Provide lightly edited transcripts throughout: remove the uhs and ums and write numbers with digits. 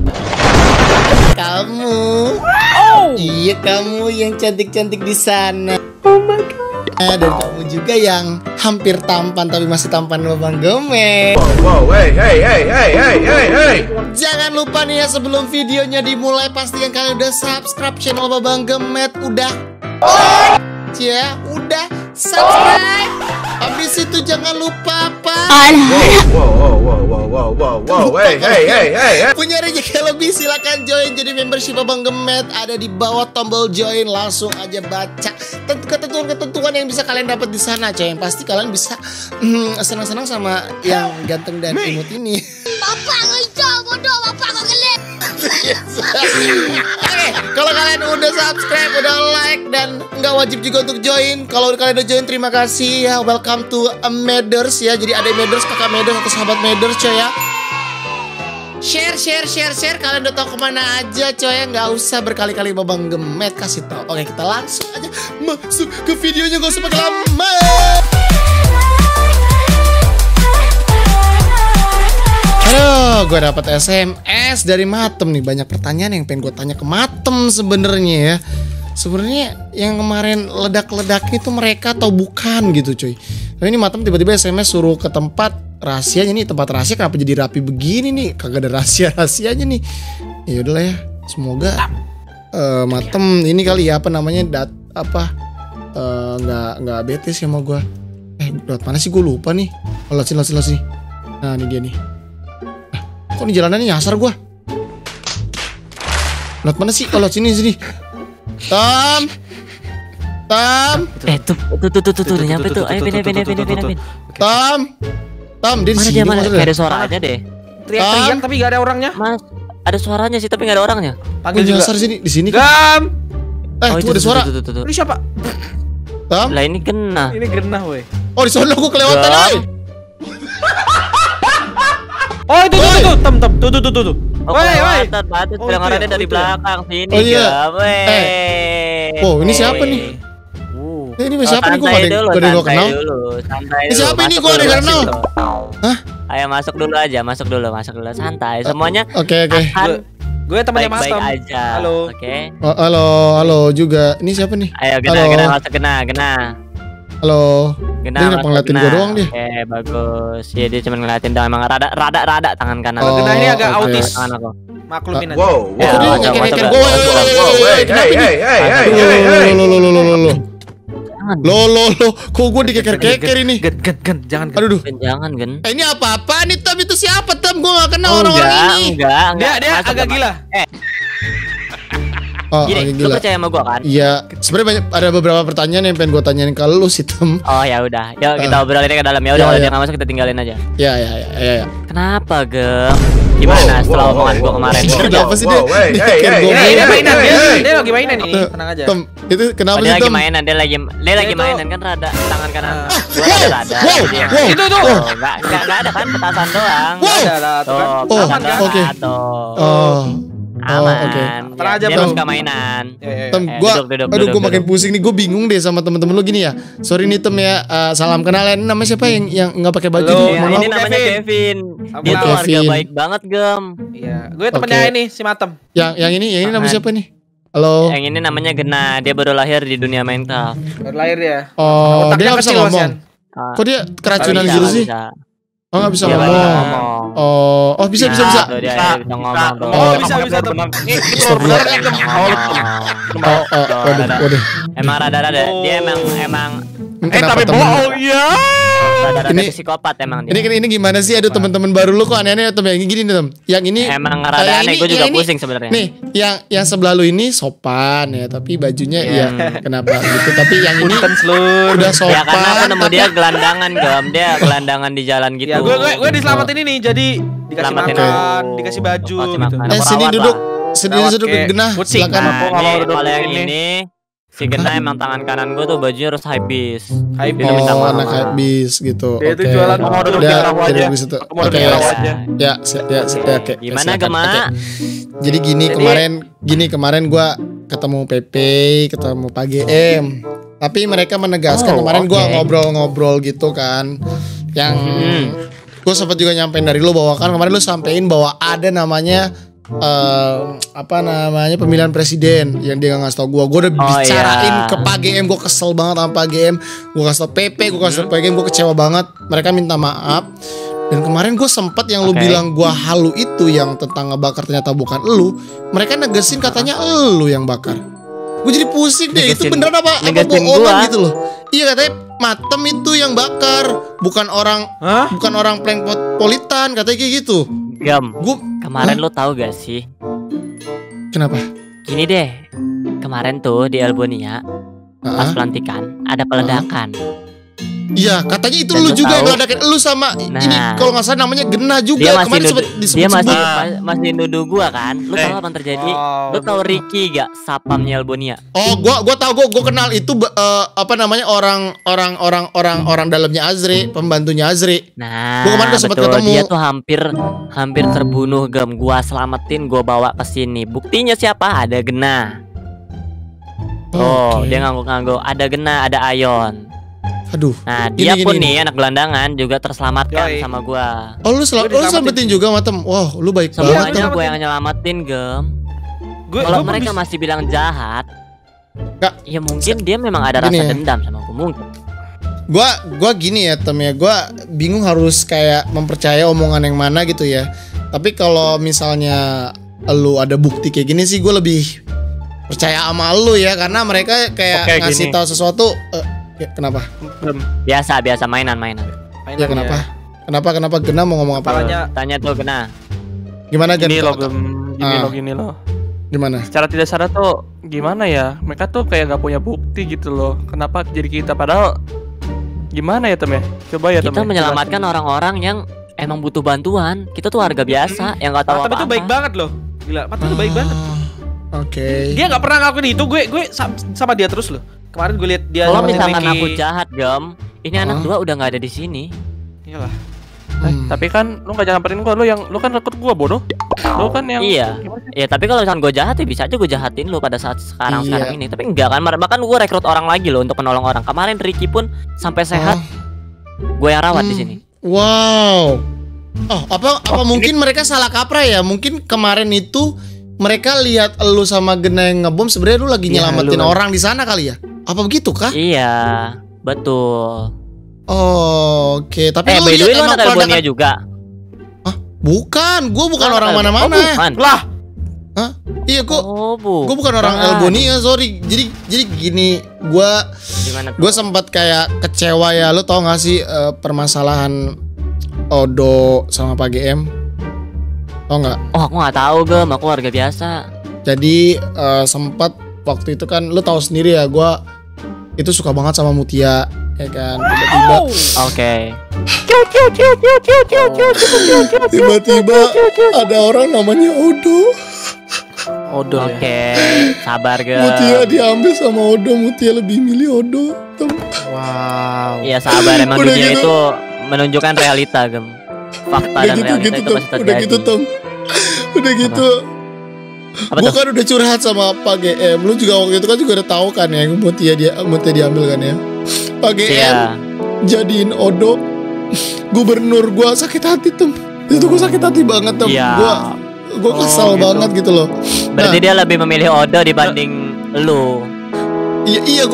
cantik. Kamu. Oh. Iya, kamu yang cantik-cantik di sana. Oh my god. Dan kamu juga yang hampir tampan tapi masih tampan Bang Gemet. Wow, wow, hey. Jangan lupa nih ya, sebelum videonya dimulai pastikan kalian udah subscribe channel Bang Gemet, udah like ya, udah subscribe. Habis itu jangan lupa apa? Wow, hey. Punya rezeki lebih silakan join jadi membership Abang Gemet, ada di bawah tombol join, langsung aja baca ketentuan-ketentuan yang bisa kalian dapat di sana, coy. Yang pasti kalian bisa senang-senang sama yang ganteng dan imut ini. Bapak ngejauh bodoh, bapak ngegelit. Oke, kalau kalian udah subscribe, udah like dan nggak wajib juga untuk join. Kalau kalian udah join, terima kasih ya. Welcome to Meders ya. Jadi ada Meders, kakak Meders atau sahabat Meders coy ya. Share. Kalian udah tahu kemana aja coy ya. Nggak usah berkali-kali Bang Gemet kasih tau. Oke, kita langsung aja masuk ke videonya, gak usah pakai lama. Aduh, gue dapet SMS dari Matem nih. Banyak pertanyaan yang pengen gue tanya ke Matem sebenarnya ya. Sebenarnya yang kemarin ledak-ledak itu mereka atau bukan gitu cuy. Nah ini Matem tiba-tiba SMS suruh ke tempat rahasianya nih. Tempat rahasia kenapa jadi rapi begini nih? Kagak ada rahasia-rahasianya nih. Ya udahlah ya. Semoga Matem ini kali ya apa namanya nggak betes ya sama gue. Lewat mana sih, gue lupa nih. Oh, lewat sini. Nah ini dia nih. Kok ini jalanannya nyasar gua? Lewat mana sih? Kalau sini. Tam. Tuh nyampe tuh. Ayo pindah. Tam, di sini. Mana dia? Kayak ada suaranya deh. Teriak tapi enggak ada orangnya. Mas, ada suaranya sih tapi enggak ada orangnya. Panggil juga. Nyasar sini, di sini. Tam. Tuh ada suara. Ini siapa? Tam. Lah ini kena. Ini genah, woi. Oh, di sono gua kelewatan, woi. Oh itu tem. Woi. Pendengarannya dari belakang sini. Oh iya. Oh ini siapa nih? Ini siapa nih? Gue kenal. Ini siapa nih? Gue kenal. Hah? Ayo masuk dulu. Santai. Semuanya. Oke. Gue temannya Matem. Halo. Oke. Halo juga. Ini siapa nih? Ayo kena. Halo. Dia kenapa ngeliatin gue doang dia? Oke, bagus. Ya dia cuma ngeliatin doang. Emang rada tangan kanan. Oh, ini agak autis. Maklumin aja. Wow. Dia ngeken gue. Hey. Kok gue dikeker-keker ini? Gen. Jangan. Aduh. Jangan, Gen. Ini apa-apaan nih, Tam? Itu siapa, Tam? Gue gak kenal orang-orang ini. Enggak. Dia agak gila. Gini, lu percaya sama gua kan? Iya. Sebenarnya ada beberapa pertanyaan yang pengen gua tanyain ke lu sih, Tem. Oh ya udah. Yuk kita obrolin ke dalam ya. Udah kalau dia enggak masuk kita tinggalin aja. Iya. Kenapa, Gem? Gimana setelah omongan gua kemarin? Kenapa sih dia? Dia mainan. Dia lagi mainan ini. Tenang aja. Tem, itu kenapa sih, Tem? Dia lagi mainan kan rada tangan kanan. Itu. Enggak ada kan, petasan doang. Ada. Oke. Aman. Terus aja belum suka mainan. Tem, gue makin pusing nih. Gue bingung deh sama temen-temen lu gini ya. Sorry nih Tem ya. Salam kenalan. Namanya siapa yang nggak pakai baju? Ini namanya Kevin. Dia keluarga baik banget, Gem. Iya. Gue temennya ini si Matem. Yang ini namanya siapa nih? Halo. Yang ini namanya Gena. Dia baru lahir di dunia Minecraft. Baru lahir ya. Oh, dia nggak bisa ngomong. Kok dia keracunan gitu sih? Oh nggak bisa ngomong. Oh bisa. Bisa. Waduh. Emang rada-rada. Dia emang. Tapi bohong ya. Ini psikopat emang dia. Ini gimana sih? Aduh teman-teman baru lu kok aneh-aneh atau yang gini nih Tem. Yang ini emang rada aneh. Gue juga pusing sebenarnya. Nih yang sebelah lu ini sopan ya, tapi bajunya ya kenapa gitu? Tapi yang ini udah sopan. Ya karena aku nemu dia gelandangan Gem. Dia gelandangan di jalan gitu. Gue diselamatin ini nih, jadi dikasih makan, dikasih baju gitu. Sini duduk, Genah. Silakan. Kalau yang ini si Genah emang tangan kanan gue tuh bajunya harus habis. Oh, anak habis gitu. Itu jualan mau duduk di rawa aja. Oke. Gimana Gema? Jadi kemarin gue ketemu Pepe, ketemu Pak GM. Tapi mereka menegaskan kemarin gue ngobrol-ngobrol gitu kan. Yang gue sempat juga nyampein dari lo bahwa kan kemarin lo sampein bahwa ada namanya pemilihan presiden yang dia nggak ngasih tau gue udah bicarain ke Pak GM, gue kesel banget sama Pak GM, gue kasih tau PP, gue kasih tau Pak GM, gue kecewa banget, mereka minta maaf. Dan kemarin gue sempet yang lu bilang gue halu itu yang tentang ngebakar ternyata bukan elu, mereka negesin katanya elu yang bakar. Gue jadi pusing deh, itu beneran apa bohongan gitu loh. Iya katanya Matem itu yang bakar, bukan orang bukan orang Plank Politan katanya kayak gitu. Gam, kemarin lo tahu gak sih? Kenapa? Gini deh, kemarin tuh di Elbonia pas pelantikan ada peledakan. Iya, katanya itu lu juga yang ngeledakin, lu sama ini kalau nggak salah namanya Genna juga. Dia kemarin masih nuduh gua kan. Lu tahu apa yang terjadi? Lu tahu Ricky gak, sapamnya Elbonia? Oh, gua tahu, gua kenal itu apa namanya orang dalamnya Azri, pembantunya Azri. Nah, gua kemarin sempat ketemu. Dia tuh hampir terbunuh, Gam. Gua selamatin, gua bawa ke sini. Buktinya siapa? Ada Genna. Oh, dia ngangguk-ngangguk. Ada Genna, ada Ayon. Aduh. Nah, dia pun nih anak gelandangan juga terselamatkan sama gua. Oh, lu selamatin juga Matem. Wow, lu baik banget. Semuanya gua yang nyelamatin, Gem. Kalau mereka masih bilang jahat, ya mungkin dia memang ada rasa dendam sama aku mungkin. Gua gini ya, Tem ya. Gua bingung harus kayak mempercaya omongan yang mana gitu ya. Tapi kalau misalnya lu ada bukti kayak gini sih, gua lebih percaya sama lu ya, karena mereka kayak ngasih tahu sesuatu. Kenapa? Biasa mainan ya, kenapa Genna mau ngomong apa? Tanya tuh Genna. Gimana Genna? Gini loh gimana? Secara tidak sadar tuh gimana ya, mereka tuh kayak gak punya bukti gitu loh. Kenapa jadi kita, padahal gimana ya Tem ya? Coba ya Tem, kita menyelamatkan orang-orang yang emang butuh bantuan. Kita tuh warga biasa yang gak tahu apa-apa. Tapi tuh baik banget loh. Gila, Matem tuh baik banget. Oke. Dia gak pernah ngakuin itu, gue sama dia terus loh. Kemarin gue liat dia. Kalau misalkan aku jahat, Gam, ini anak dua udah nggak ada di sini. Iyalah. Tapi kan lu nggak nyamperin gua, lu kan rekrut gua bodoh. Lu kan yang. Iya. Iya. Tapi kalau misalkan gue jahat, ya bisa aja gue jahatin lu pada saat sekarang ini. Tapi enggak kan, bahkan gue rekrut orang lagi loh untuk menolong orang. Kemarin Ricky pun sampai sehat, gue yang rawat di sini. Wow. Oh, apa mungkin mereka salah kaprah ya? Mungkin kemarin itu mereka lihat lu sama Genna yang ngebom, sebenarnya lu lagi nyelamatin orang di sana kali ya? Apa begitu kah? Iya, betul. Oh, oke. Tapi lu lihat emang peledakan juga? Hah? Bukan, gue bukan orang mana-mana. Lah. Hah? Iya, gue bukan orang Elbonia, sorry. Jadi gini, gue sempat kayak kecewa ya. Lu tau gak sih permasalahan Odo sama Pak GM? Tau gak? Oh, aku gak tahu, Gem. Aku warga biasa. Jadi sempat waktu itu kan lu tahu sendiri ya, gue itu suka banget sama Muthia ya kan, tiba-tiba tiba-tiba ada orang namanya Odo sabar Gem, Muthia diambil sama Odo. Muthia lebih milih Odo. Wow, iya sabar, emang dunia gitu. Itu menunjukkan realita Gem, fakta udah dan gitu, realita gitu, itu masih terjadi. Udah gitu bukan udah curhat sama Pak GM. Lu juga waktu itu kan juga udah tahu kan ya, Muthia diambil kan ya. Pak GM jadiin Odo gubernur. Gua sakit hati Tem. Itu gua sakit hati banget Tem. Gua kesal banget gitu loh. Berarti dia lebih memilih Odo dibanding lu. Iya,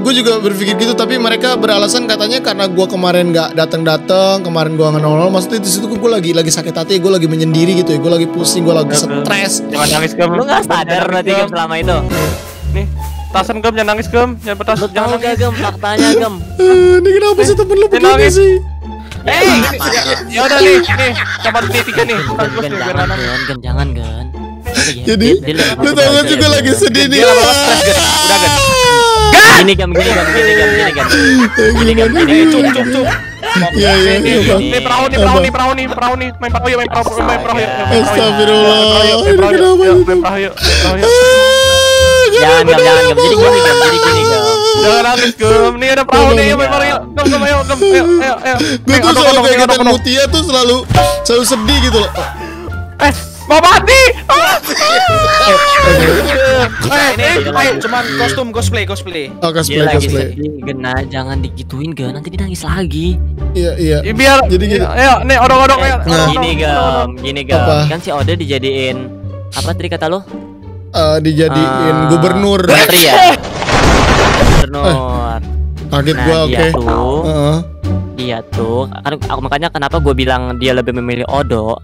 gue juga berpikir gitu, tapi mereka beralasan katanya karena gue kemarin nggak datang-datang, kemarin gue nggak nongol, maksudnya di situ gue lagi sakit hati, gue lagi menyendiri gitu ya, gue lagi pusing, gue lagi stres. Jangan nangis Gem. Lu nggak sadar berarti Gem selama itu. Nih, tasan Gem, jangan nangis Gem, jangan petas. Jangan nangis Gem, faktanya Gem. Ini kenapa sih temen lu begini sih? Ya udah nih, coba tiga nih. Jangan Gem. Jadi, lu tau gak juga lagi sedih nih. Udah Gem. Gini, Iya, main perahu. Astagfirullah. Main perahu yuk. Jangan, jadi gini. Jangan nangis Gem, nih ada perahu nih, main perahu yuk. Gem, ayo. Gue tuh selalu kayak Muthia tuh selalu sedih gitu loh. Mau mati. Ini cuman kostum cosplay. Oh, cosplay. Gena, jangan digituin Gena, nanti dia nangis lagi. Iya. Biar jadi gini. Ayo, nih odong-odong. Gini, Gam. Kan si Oda dijadiin apa tadi kata lo? Dijadiin gubernur. Menteri ya? Gubernur. Kaget gua, oke. Iya tuh, kan aku makanya kenapa gue bilang dia lebih memilih Odo.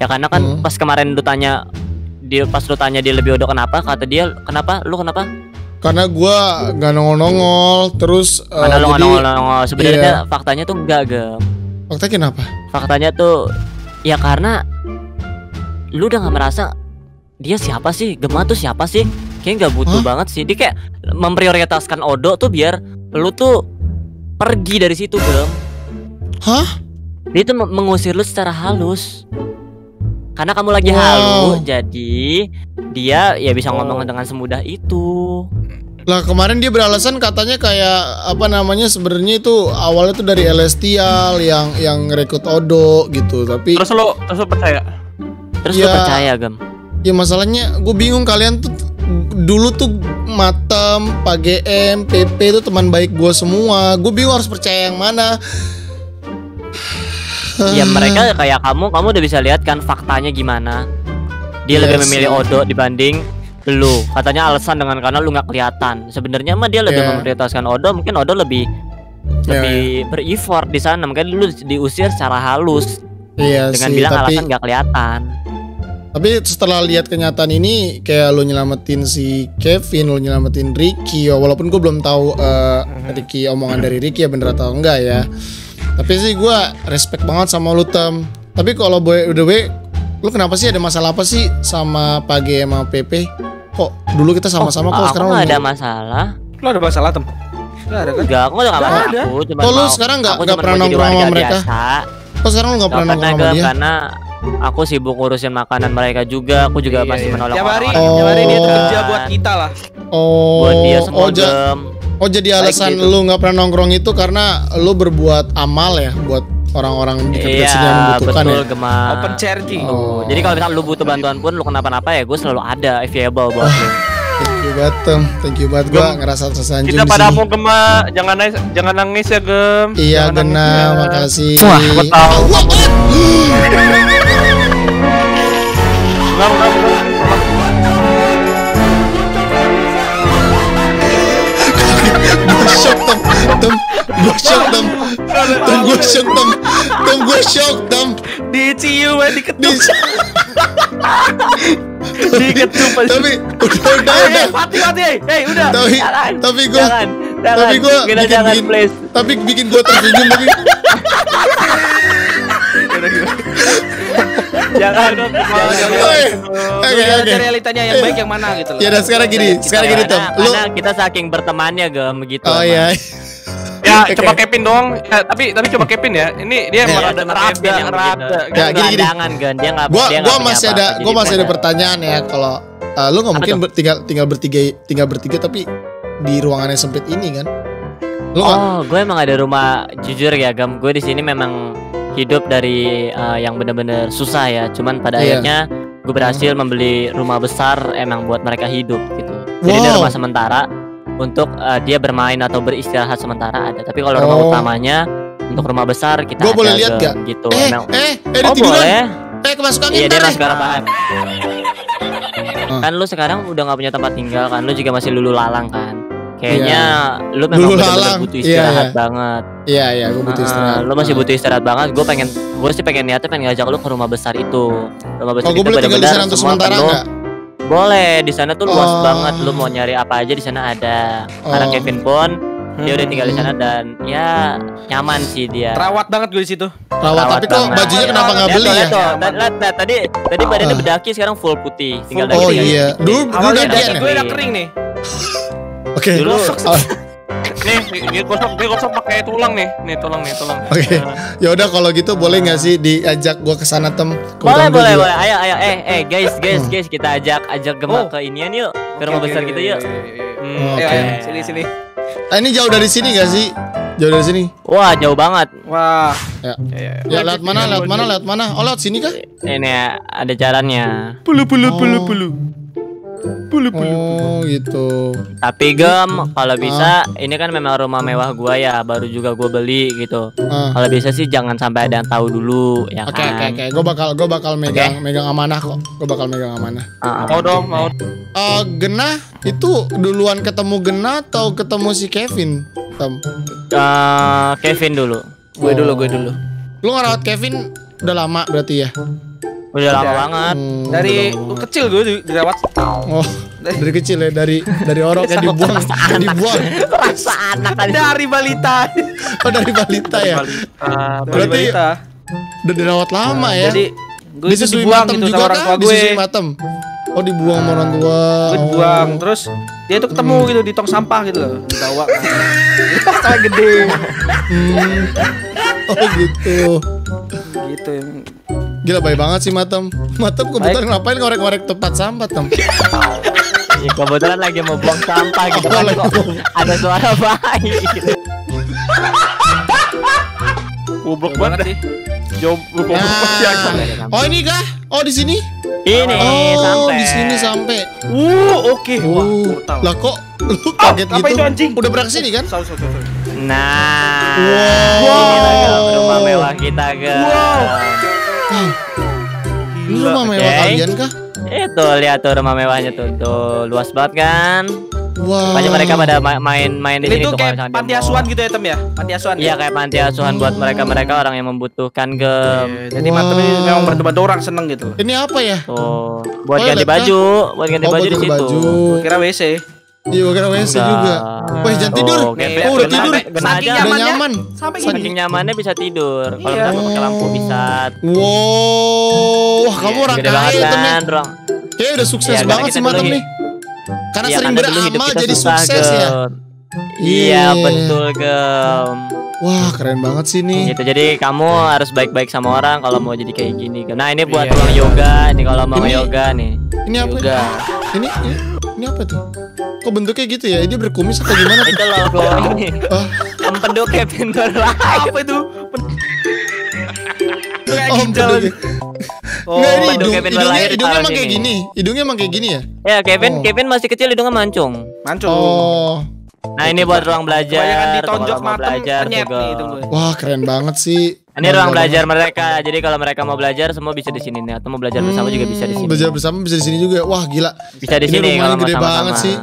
Ya karena kan pas kemarin lu tanya dia, pas lu tanya dia lebih Odo kenapa, kata dia kenapa, lu kenapa? Karena gue nggak nongol-nongol, terus karena lu nggak nongol-nongol, sebenarnya yeah. Faktanya tuh enggak, Gem. Faktanya kenapa? Faktanya tuh, ya karena lu udah nggak merasa dia siapa sih, Gemma tuh siapa sih? Kayaknya nggak butuh banget sih, dia kayak memprioritaskan Odo tuh biar lu tuh pergi dari situ, Gem. Hah? Dia itu mengusir lu secara halus. Karena kamu lagi halus, jadi dia ya bisa ngomong dengan semudah itu. Lah kemarin dia beralasan katanya kayak apa namanya, sebenarnya itu awalnya tuh dari Elestial yang rekrut Odo gitu, tapi terus lo percaya? Terus ya, lo percaya, Gem? Ya masalahnya gue bingung, kalian tuh dulu tuh Matem, Pak GM, PP itu teman baik gue semua. Gue bingung harus percaya yang mana. Ya mereka kayak kamu udah bisa lihat kan faktanya gimana. Dia lebih memilih Odo dibanding lu. Katanya alasan dengan karena lu nggak kelihatan. Sebenarnya mah dia lebih memprioritaskan Odo. Mungkin Odo lebih ber-effort di sana. Makanya lu diusir secara halus dengan bilang alasan nggak kelihatan. Tapi setelah lihat kenyataan ini, kayak lo nyelamatin si Kevin, lo nyelamatin Ricky. Walaupun gue belum tahu Ricky, omongan dari Ricky ya bener atau enggak ya. Tapi sih gue respect banget sama lu, Tem. Tapi kalau by the way, lu kenapa sih, ada masalah apa sih sama Pak G sama PP? Kok dulu kita sama-sama kok sekarang nggak ada masalah? Lu ada masalah, Tem? Nggak ada kan? Enggak, aku udah nggak ada. Kok lu sekarang nggak pernah nongkrong sama mereka? Kok sekarang lu nggak pernah nongkrong sama dia? Karena aku sibuk ngurusin makanan mereka juga. Aku juga masih menolong orang-orang. Tiap hari dia kerja buat kita lah. Buat dia semua, Gem. Oh, jadi alasan lu nggak pernah nongkrong itu karena lu berbuat amal ya buat orang-orang di sekitar sini yang membutuhkan betul, ya. Gema. Open charity. Jadi kalau misalnya lu butuh bantuan pun, lu kenapa-napa ya, gue selalu ada available buat lu. Thank you banget, Tem. Thank you banget, gue ngerasa tersanjung. Kita pada aku, Gema, jangan nangis ya, Gem. Iya, Gena, makasih. Wah, betul. Gue shock, Tem. Di ICU gue diketuk. Tapi udah. Mati, udah. Tapi gue bikin gue tersenyum. Jangan realitanya yang baik yang mana gitu loh. Ya udah, sekarang gini, Tem. Karena kita saking bertemannya, Gem, begitu. Oh iya. Ya, coba Kevin dong. Tapi coba Kevin ya. Ini dia rada. Gua masih ada pertanyaan ya. Kalau lu nggak mungkin tinggal bertiga tapi di ruangannya sempit ini kan. Gue emang ada rumah, jujur ya, Gam. Gue di sini memang hidup dari yang benar-benar susah ya. Cuman pada akhirnya gue berhasil membeli rumah besar emang buat mereka hidup gitu. Jadi ada rumah sementara untuk dia bermain atau beristirahat sementara ada. Tapi kalau rumah utamanya untuk rumah besar kita gua ada, boleh lihat gak? Gitu. Tiduran. Boleh. Masuk angin. Iya, dia masuk angin. Kan lu sekarang udah gak punya tempat tinggal kan. Lu juga masih lulu lalang kan. Kayaknya lu memang bener-bener butuh istirahat banget. Iya, gue butuh istirahat. Lu masih butuh istirahat banget. Gue sih pengen niatnya pengen ngajak lu ke rumah besar itu. Rumah besar itu bener-bener semua penuh. Boleh, di sana tuh luas banget. Lu mau nyari apa aja di sana ada. Karena Kevin pun dia udah tinggal di sana dan ya nyaman sih dia. Terawat banget gue di situ. Terawat, tapi kok bajunya kenapa nggak beli ya? Lihat, tadi badannya bedaki, sekarang full putih. Tinggal lagi. Oh iya. Dulu gue udah kering nih. Oke. Dulu Nih, gosok pakai tulang nih. Nih tulang. Oke. Ya udah kalau gitu boleh enggak sih diajak gua ke sana, Tem? Boleh. Ayo. Guys, kita ajak Gemma ke inian yuk. Ke rumah besar kita yuk. Ayo, sini. Ini jauh dari sini enggak sih? Jauh dari sini. Wah, jauh banget. Wah. Ya. Ya, lewat mana? Oh, lewat sini kah? Ini ada jalannya. Pulu. Oh, gitu. Tapi Gem, kalau bisa ini kan memang rumah mewah gua ya, baru juga gua beli gitu. Kalau bisa sih jangan sampai ada yang tahu dulu ya. Oke. Gua bakal megang amanah kok. Mau dong, mau. Genah itu duluan ketemu Genah atau ketemu si Kevin? Kevin dulu. Gue dulu. Lu ngerawat Kevin udah lama berarti ya? Udah lama banget. Dari kecil gue dirawat. Oh, dari kecil ya, dari orok yang dibuang. Rasa anak tadi. Dari balita. Oh, dari balita ya. Berarti udah dirawat lama ya. Jadi gue disusui matem gitu juga kan? Disusui matem. Oh, dibuang sama orang tua. Dibuang. Terus dia tuh ketemu gitu di tong sampah gitu loh. Dibawa. Sampai gede. Oh gitu. Gila, baik banget sih Matem kebetulan ngapain ngorek-ngorek tempat sampah, Tem? Ya, kebetulan lagi mau buang sampah gitu kan, kok ada suara bayi. Goblok banget sih. Oh, ini kah? Oh, di sini? Ini sampai. Oh, di sini sampai. Oke. Lah kok lu kaget gitu? Udah berangkat sini kan? Nah. Wow. Rumah mewah kita, Gem. Ini rumah mewah kalian kah? Itu lihat tuh rumah mewahnya tuh luas banget kan? Wah. Banyak mereka pada main di sini tuh kayak panti asuhan gitu ya, Tem ya? Panti asuhan. Iya, kayak panti asuhan buat mereka orang yang membutuhkan, Gem. Jadi Matem ini memang bener-bener orang seneng gitu. Ini apa ya? Tuh, buat ganti baju di situ. Kira WC. Iya, kira WC juga. Wah, jangan tidur. Oh, udah tidur. Udah nyaman. Saking nyamannya bisa tidur. Kalau nggak pakai lampu bisa. Wow, kamu orang kaya, Tem. Kayaknya udah sukses banget sih Matem nih. Karena sering beramal jadi sukses ya. Iya, betul, Gem. Wah, keren banget sih nih. Gitu, jadi kamu harus baik-baik sama orang kalau mau jadi kayak gini. Nah, ini buat ruang yoga. Ini kalau mau yoga nih. Ini apa? Ini apa tuh? Kok bentuknya gitu ya? Ini berkumis atau gimana? Itu loh, ini. Empeduk kayak pintu lah. Apa itu? Oh, Kevin. Nggak, ini hidungnya emang kayak gini. Hidungnya emang kayak gini ya? Ya, Kevin masih kecil, hidungnya mancung. Oh. Nah, ini buat ruang belajar. Ditonjok belajar juga. Wah, keren banget sih. Ini ruang belajar mereka. Jadi kalau mereka mau belajar semua bisa di sini nih, atau mau belajar bersama juga bisa di sini. Belajar bersama bisa di sini juga. Wah, gila. Bisa di sini kalau gede banget sih.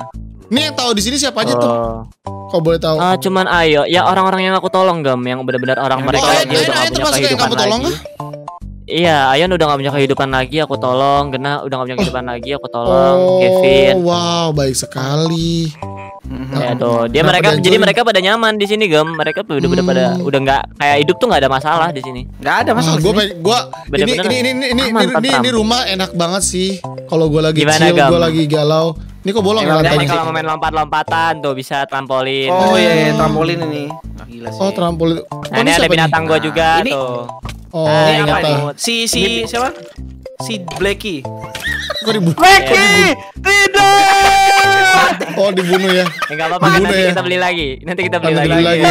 Ini yang tahu di sini siapa aja tuh? Kau boleh tahu? Cuman Ayo, ya orang-orang yang aku tolong, Gem, yang benar-benar orang mereka yang udah punya kehidupan lagi. Iya, Ayan udah gak punya kehidupan lagi, aku tolong. Genah udah gak punya kehidupan lagi, aku tolong. Kevin. Wow, baik sekali. Ya tuh, mereka pada nyaman di sini, Gem. Mereka tuh udah pada nggak kayak hidup tuh nggak ada masalah di sini. Nggak ada masalah. Ini rumah enak banget sih. Kalau gue lagi chill, gue lagi galau. Ini kok bolong ya? Kalau mau main lompat-lompatan tuh bisa trampolin. Oh iya, trampolin ini. Gila sih. Oh, trampolin. Nah, ini ada binatang gue juga tuh. Oh, ini apa nih? Si siapa? Si Blacky. Blacky, tidak. Oh, dibunuh ya? Enggak apa-apa, nanti kita beli lagi.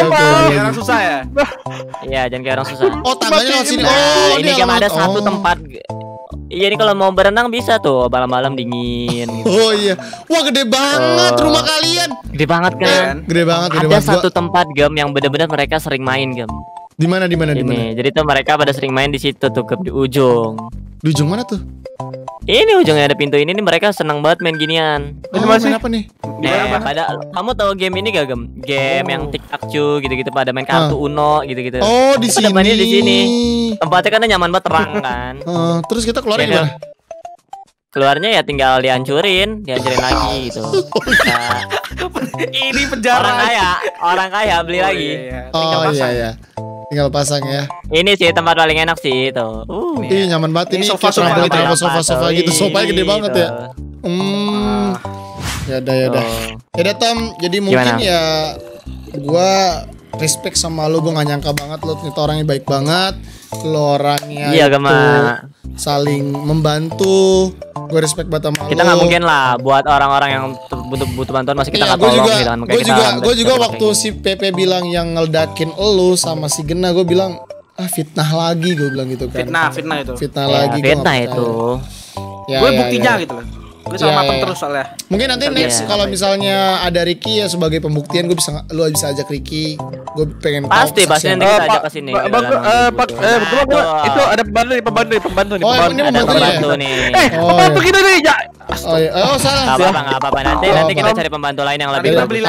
Orang susah ya? Iya, jangan kayak orang susah. Oh, tangganya lewat sini. Oh, ini ada satu tempat. Iya, ini kalau mau berenang bisa tuh, malam-malam dingin. Oh iya. Wah, gede banget rumah kalian. Gede banget kan? Ada satu tempat, Gem, yang benar-benar mereka sering main, Gem. Di mana? Jadi tuh mereka pada sering main di situ tuh, Gem, di ujung. Di ujung mana tuh? Ini ujungnya ada pintu ini nih, mereka senang banget main ginian. Main apa nih? Pada kamu tahu game ini gak, Gem? Game yang tiktak cu gitu-gitu, pada main kartu Uno gitu-gitu. Oh, di sini. Tempatnya di sini. Tempatnya karena nyaman banget, terang kan. Terus kita keluar gimana? Keluarnya ya tinggal dihancurin lagi gitu. Ini penjara. Orang kaya beli lagi. Oh iya. Tinggal pasang ya. Ini sih tempat paling enak sih itu. Ih, nyaman banget ini. Sofa gitu. Sofanya gede banget ya. Ya udah. Ya Tem, jadi mungkin ya gua respect sama lu. Gua gak nyangka banget lu ternyata orangnya baik banget. lorangnya iya, itu saling membantu. Gue respect banget sama kita nggak mungkin lah buat orang-orang yang butuh bantuan masih kita nggak tolong gitu kan. Gue juga waktu si Pepe bilang yang ngeledakin elu sama si Gena, gue bilang ah fitnah lagi, gue bilang gitu kan. Fitnah itu. Ya, gue buktinya gitu kan. Gue sama Mapan terus soalnya. Mungkin nanti next kalau misalnya ada Ricky ya sebagai pembuktian, lu bisa ajak Ricky. Gue pengen pasti nanti kita ajak ke sini. Itu ada pembantu nih. Pembantu kita nih. Oh salah. Enggak apa-apa nanti kita cari pembantu lain yang lebih bagus.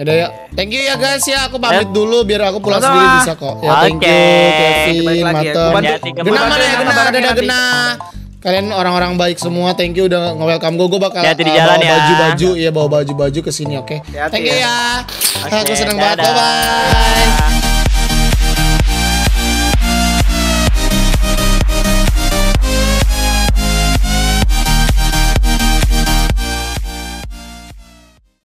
Yaudah, yuk. Thank you ya guys ya, aku pamit dulu biar aku pulang sendiri bisa kok. Ya, thank you Kevin, Matem. Gena mana ya, Gena? Ada Gena. Kalian orang-orang baik semua, thank you udah nge-welcome gue. Gue bakal bawa baju-baju ya, bawa baju-baju ke sini, oke? Thank you ya. Aku seneng banget, bye-bye.